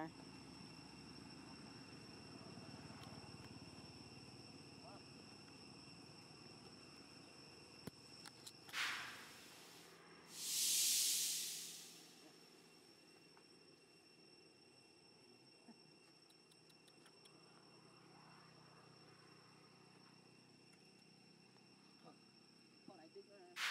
guy. I think